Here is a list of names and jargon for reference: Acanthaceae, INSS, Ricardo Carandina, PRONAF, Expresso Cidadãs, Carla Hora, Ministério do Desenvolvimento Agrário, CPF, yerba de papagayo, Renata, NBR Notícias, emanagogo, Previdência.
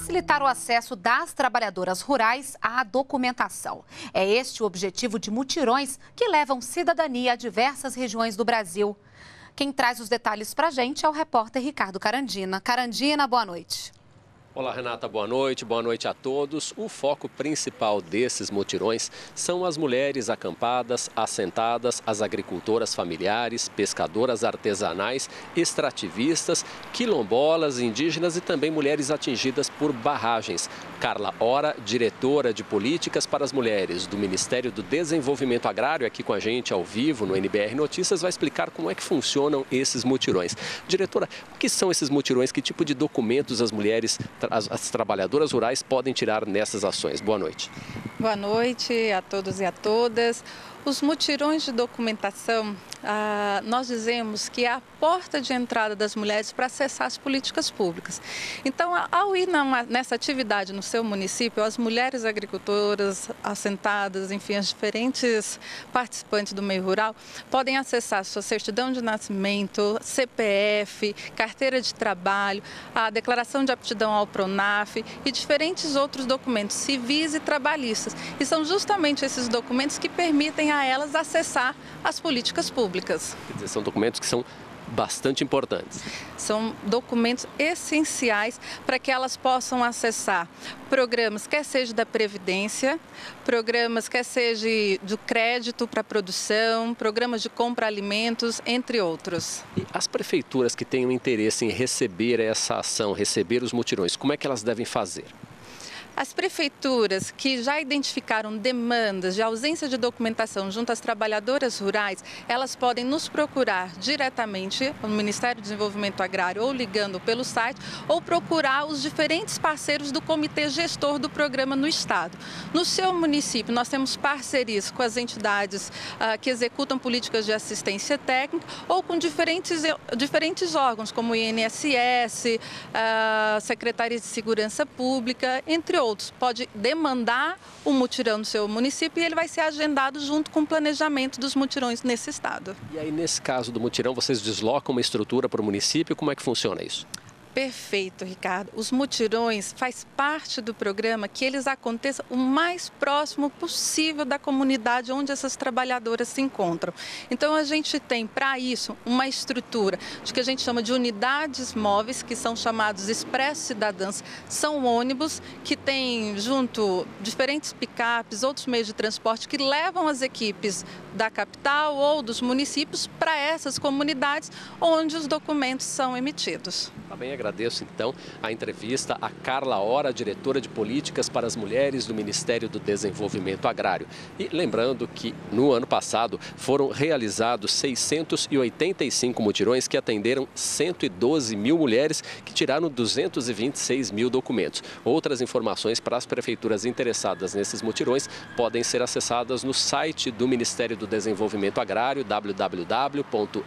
facilitar o acesso das trabalhadoras rurais à documentação. É este o objetivo de mutirões que levam cidadania a diversas regiões do Brasil. Quem traz os detalhes para a gente é o repórter Ricardo Carandina. Carandina, boa noite. Olá, Renata, boa noite a todos. O foco principal desses mutirões são as mulheres acampadas, assentadas, as agricultoras familiares, pescadoras artesanais, extrativistas, quilombolas, indígenas e também mulheres atingidas por barragens. Carla Hora, diretora de Políticas para as Mulheres do Ministério do Desenvolvimento Agrário, aqui com a gente ao vivo no NBR Notícias, vai explicar como é que funcionam esses mutirões. Diretora, o que são esses mutirões? Que tipo de documentos as mulheres as trabalhadoras rurais podem tirar nessas ações? Boa noite. Boa noite a todos e a todas. Os mutirões de documentação, nós dizemos que é a porta de entrada das mulheres para acessar as políticas públicas. Então, ao ir nessa atividade no seu município, as mulheres agricultoras, assentadas, enfim, as diferentes participantes do meio rural, podem acessar sua certidão de nascimento, CPF, carteira de trabalho, a declaração de aptidão ao PRONAF e diferentes outros documentos civis e trabalhistas. E são justamente esses documentos que permitem a elas acessar as políticas públicas. Quer dizer, são documentos que são bastante importantes. São documentos essenciais para que elas possam acessar programas, quer seja da Previdência, programas, quer seja do crédito para produção, programas de compra alimentos, entre outros. E as prefeituras que tenham interesse em receber essa ação, receber os mutirões, como é que elas devem fazer? As prefeituras que já identificaram demandas de ausência de documentação junto às trabalhadoras rurais, elas podem nos procurar diretamente no Ministério do Desenvolvimento Agrário ou ligando pelo site ou procurar os diferentes parceiros do comitê gestor do programa no estado. No seu município, nós temos parcerias com as entidades que executam políticas de assistência técnica ou com diferentes órgãos, como o INSS, Secretaria de Segurança Pública, entre outros. Pode demandar um mutirão no seu município e ele vai ser agendado junto com o planejamento dos mutirões nesse estado. E aí, nesse caso do mutirão, vocês deslocam uma estrutura para o município? Como é que funciona isso? Perfeito, Ricardo. Os mutirões faz parte do programa que eles aconteçam o mais próximo possível da comunidade onde essas trabalhadoras se encontram. Então, a gente tem para isso uma estrutura de que a gente chama de unidades móveis, que são chamados Expresso Cidadãs. São ônibus que tem junto diferentes picapes, outros meios de transporte que levam as equipes da capital ou dos municípios para essas comunidades onde os documentos são emitidos. Tá bem, agradeço então a entrevista a Carla Hora, diretora de Políticas para as Mulheres do Ministério do Desenvolvimento Agrário. E lembrando que no ano passado foram realizados 685 mutirões que atenderam 112 mil mulheres que tiraram 226 mil documentos. Outras informações para as prefeituras interessadas nesses mutirões podem ser acessadas no site do Ministério do Desenvolvimento Agrário, www.mda.gov.br.